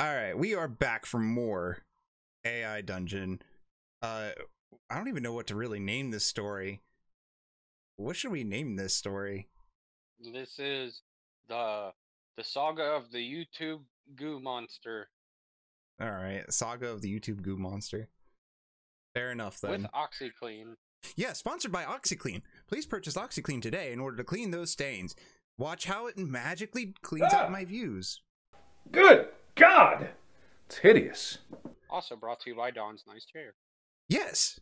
Alright, we are back for more AI Dungeon. I don't even know what to really name this story. What should we name this story? This is the Saga of the YouTube Goo Monster. Alright, Saga of the YouTube Goo Monster. Fair enough, then. With OxyClean. Yeah, sponsored by OxyClean. Please purchase OxyClean today in order to clean those stains. Watch how it magically cleans out my views. Good God! It's hideous. Also brought to you by Don's nice chair. Yes!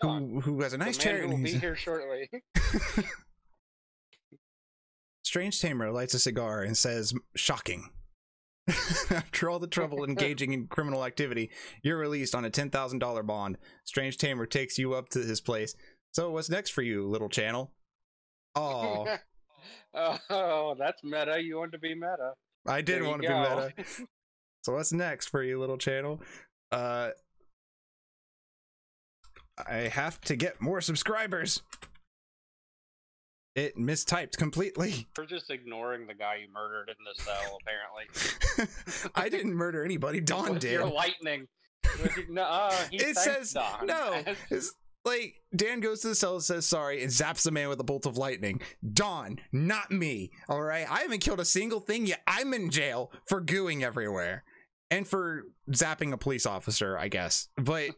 Don, who has a nice chair. Who will be here shortly. Strange Tamer lights a cigar and says, "Shocking. After all the trouble engaging in criminal activity, you're released on a $10,000 bond. Strange Tamer takes you up to his place. So what's next for you, little channel?" Oh. Oh, that's meta. You want to be meta. I did want to be meta. So what's next for you, little channel? I have to get more subscribers. It mistyped completely. We're just ignoring the guy you murdered in the cell, apparently. I didn't murder anybody. Don did. You're lightning. It says Don. No. It's like Dan goes to the cell and says sorry and zaps the man with a bolt of lightning. Don, not me. All right. I haven't killed a single thing yet. I'm in jail for gooing everywhere and for zapping a police officer, I guess. But.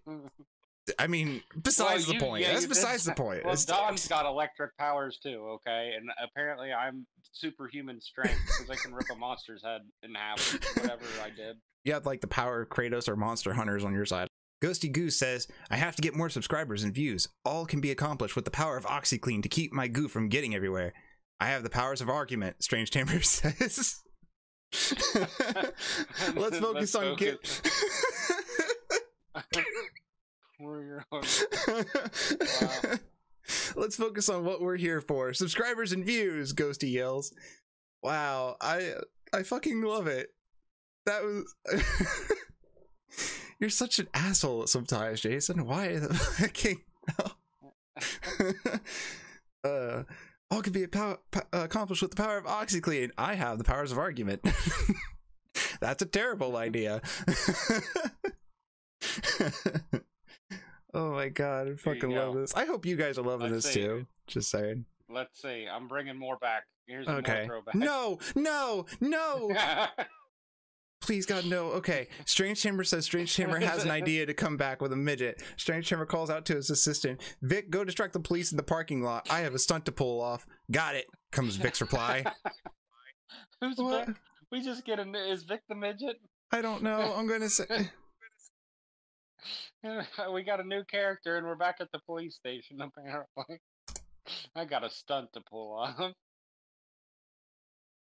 I mean, besides the point. That's besides the point. Well, Don's got electric powers too, okay? And apparently I'm superhuman strength because I can rip a monster's head in half, whatever I did. You have like the power of Kratos or monster hunters on your side. Ghosty Goose says, "I have to get more subscribers and views. All can be accomplished with the power of OxyClean to keep my goo from getting everywhere. I have the powers of argument," Strange Tamer says. Let's focus on kids. Let's focus on what we're here for. Subscribers and views, Ghosty yells. Wow, I fucking love it. That was You're such an asshole sometimes, Jason. Why the fucking all can be accomplished with the power of OxyClean. I have the powers of argument. That's a terrible idea. Oh my God, I fucking love this. I hope you guys are loving this too. Just saying. Let's see. I'm bringing more back. Here's more throwback. No, no, no. Please, God, no. Okay. Strange Tamer says Strange Tamer has an idea to come back with a midget. Strange Tamer calls out to his assistant, "Vic, go distract the police in the parking lot. I have a stunt to pull off." "Got it," comes Vic's reply. Who's Vic? We just get a... Is Vic the midget? I don't know. I'm going to say... We got a new character and we're back at the police station, apparently. I got a stunt to pull off.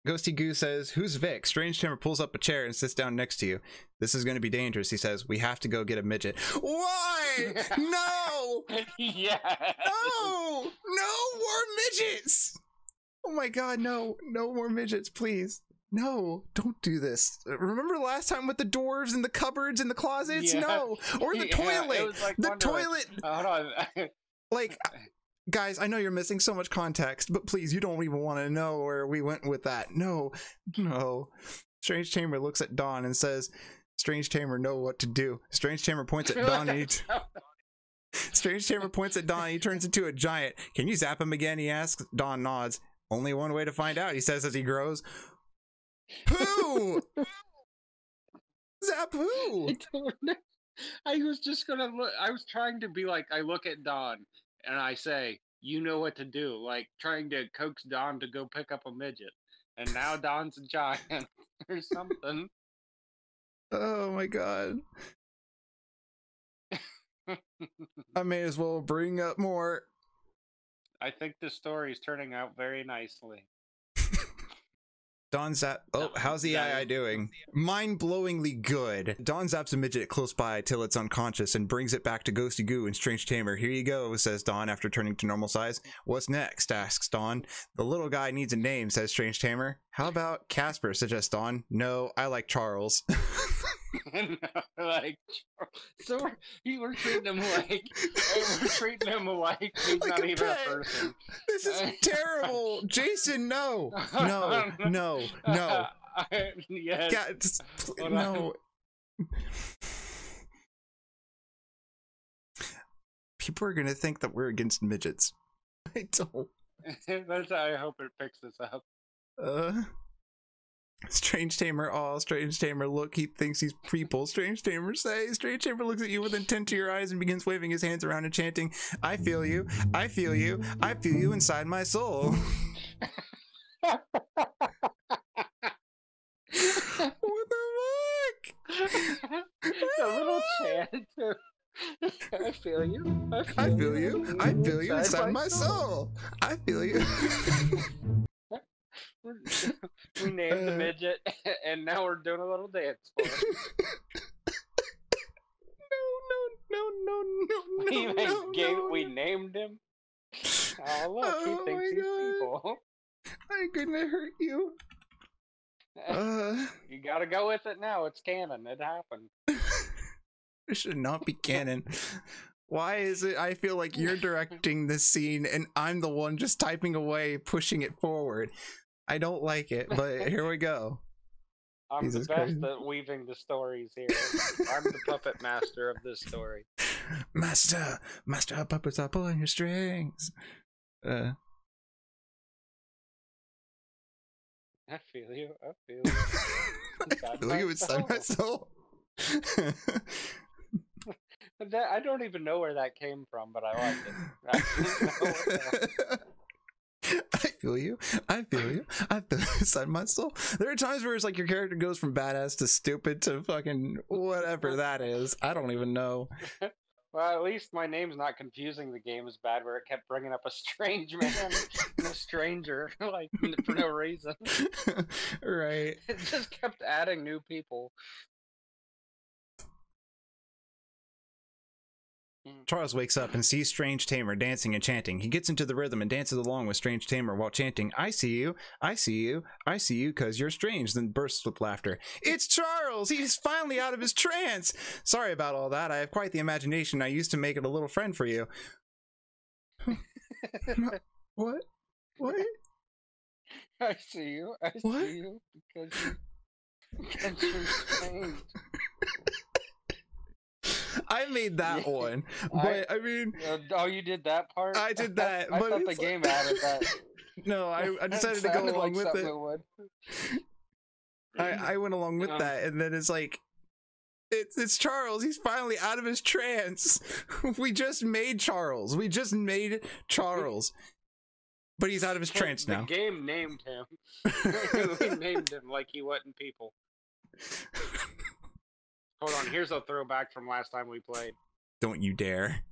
Ghosty Goo says, "Who's Vic?" Strange Tamer pulls up a chair and sits down next to you. "This is going to be dangerous," he says. "We have to go get a midget." Why? No! Yes. No! No more midgets! Oh my God, no. No more midgets, please. No, don't do this. Remember last time with the dwarves and the cupboards and the closets? Yeah. No, or the toilet. Like the toilet. Hold on. Like, guys, I know you're missing so much context, but please, you don't even want to know where we went with that. No, no. Strange Tamer looks at Don and says, "Strange Tamer, know what to do." Strange Tamer points at Don. Strange Tamer points at Don. He turns into a giant. "Can you zap him again?" he asks. Don nods. "Only one way to find out," he says as he grows. Who? Zap who? I don't know. I was just gonna look. I was trying to be like, I look at Don and I say, "You know what to do," like trying to coax Don to go pick up a midget, and now Don's a giant or something. Oh my God. I may as well bring up more. I think the story is turning out very nicely. Don zap. Oh, how's the AI doing? Mind-blowingly good. Don zaps a midget close by till it's unconscious and brings it back to Ghosty Goo and Strange Tamer. "Here you go," says Don after turning to normal size. "What's next?" asks Don. "The little guy needs a name," says Strange Tamer. "How about Casper?" suggests Don. "No, I like Charles." Like, so we're treating him like he's like not even a person. This is terrible. Jason, no, no, no, no. Yes. God, just, no. People are gonna think that we're against midgets. I don't. That's how I hope it picks this up. Strange Tamer, aw, Strange Tamer, look, he thinks he's people. Strange Tamer, say. Strange Tamer looks at you with intent to your eyes and begins waving his hands around and chanting, I feel you, I feel you, I feel you inside my soul. What the fuck? A little chant. I feel you, I feel, I feel you, you, I feel you inside my soul. I feel you. We named the midget, and now we're doing a little dance for it. We named him. Oh, look, he thinks he's people. I'm gonna hurt you. You gotta go with it now. It's canon. It happened. It should not be canon. Why is it I feel like you're directing this scene, and I'm the one just typing away, pushing it forward? I don't like it, but here we go. I'm Jesus the best Christ. At weaving the stories here. I'm the puppet master of this story. Master! Master, how puppets are pulling your strings! I feel you, I feel you. I feel you inside my soul. That, I don't even know where that came from, but I like it. I feel you. I feel you. I feel inside my soul. There are times where it's like your character goes from badass to stupid to fucking whatever that is. I don't even know. Well, at least my name's not confusing the game as bad, where it kept bringing up a strange man and a stranger, like, for no reason. Right. It just kept adding new people. Charles wakes up and sees Strange Tamer dancing and chanting. He gets into the rhythm and dances along with Strange Tamer while chanting, I see you, I see you, I see you, cause you're strange, then bursts with laughter. It's Charles! He's finally out of his trance! Sorry about all that. I have quite the imagination. I used to make it a little friend for you. What? What? I see you, I see what? You, because you're strange. I made that one, but I mean, oh, you did that part. I did that. I thought the game added that. No, I decided to go along with it. I went along with that, and then it's like, it's Charles. He's finally out of his trance. We just made Charles. We just made Charles, but he's out of his trance now. The game named him. We named him like he wasn't people. Hold on, here's a throwback from last time we played. Don't you dare.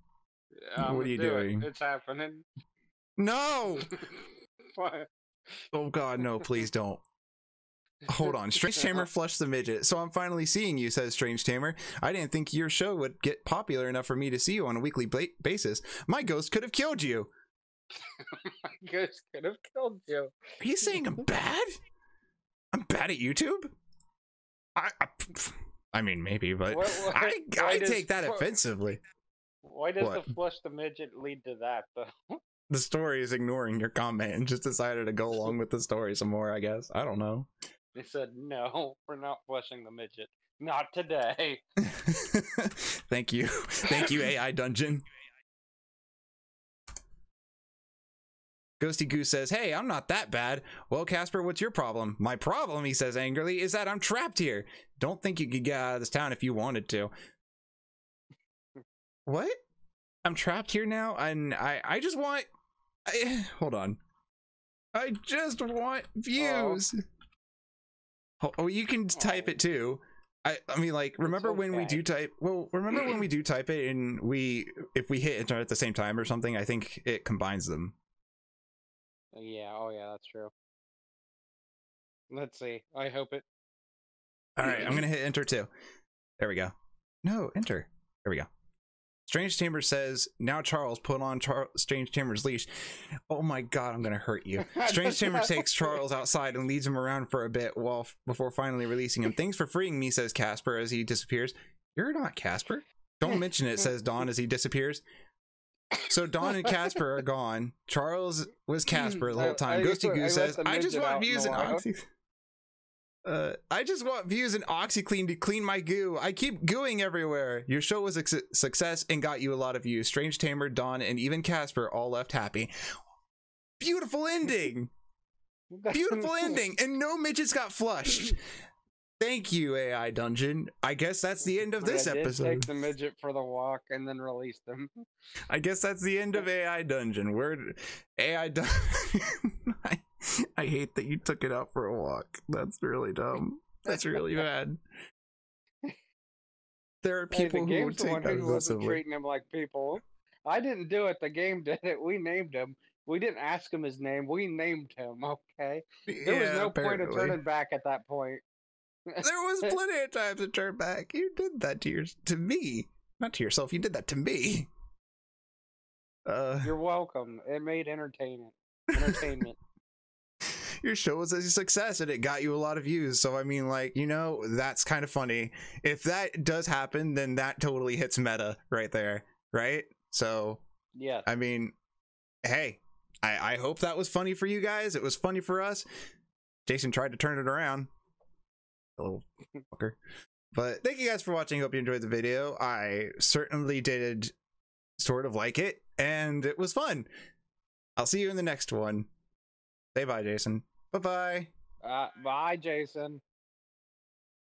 What are you doing? It's happening. No! What? Oh god, no, please don't. Hold on. Strange Tamer flushed the midget. So I'm finally seeing you, says Strange Tamer. I didn't think your show would get popular enough for me to see you on a weekly basis. My ghost could have killed you. My ghost could have killed you. Are you saying I'm bad? I'm bad at YouTube? I mean, maybe, but I take that offensively. Why does the flush the midget lead to that, though? The story is ignoring your comment and just decided to go along with the story some more, I guess. I don't know. They said, no, we're not flushing the midget. Not today. Thank you. Thank you, AI Dungeon. Ghosty Goose says, hey, I'm not that bad. Well, Casper, what's your problem? My problem, he says angrily, is that I'm trapped here. Don't think you could get out of this town if you wanted to. What? I'm trapped here now? And I just want... hold on. I just want views. Oh, you can type it too. I mean, like, remember when we do type... Well, remember when we do type it and if we hit enter at the same time or something, I think it combines them. Yeah, oh yeah, that's true. Let's see. I hope it. Alright, I'm gonna hit enter too. There we go. No, enter. There we go. Strange Tamer says, now Charles, put on Strange Tamer's leash. Oh my god, I'm gonna hurt you. Strange Tamer takes Charles outside and leads him around for a bit before finally releasing him. Thanks for freeing me, says Casper as he disappears. You're not Casper. Don't mention it, says Don as he disappears. So Don and Casper are gone. Charles was Casper the whole time. Ghosty Goose says, I just want views and I just want views and OxyClean to clean my goo. I keep gooing everywhere. Your show was a success and got you a lot of views. Strange Tamer, Dawn, and even Casper all left happy. Beautiful ending. Beautiful ending. And no midgets got flushed. Thank you, AI Dungeon. I guess that's the end of this episode. Take the midget for the walk and then release them. I guess that's the end of AI Dungeon. Where AI Dungeon. I hate that you took it out for a walk. That's really dumb. That's really bad. There are people who would take that aggressively. Treating him like people. I didn't do it. The game did it. We named him. We didn't ask him his name. We named him. Okay. There was no point of turning back at that point. There was plenty of time to turn back. You did that to me, not to yourself. You did that to me. You're welcome. It made entertainment. Your show was a success and it got you a lot of views. So I mean, like, you know, that's kind of funny. If that does happen, then that totally hits meta right there, right? So yeah, I mean, hey, I hope that was funny for you guys. It was funny for us. Jason tried to turn it around. Little fucker. But thank you guys for watching. Hope you enjoyed the video. I certainly did sort of like it, and it was fun. I'll see you in the next one. Say bye, Jason. Bye-bye. Bye, Jason.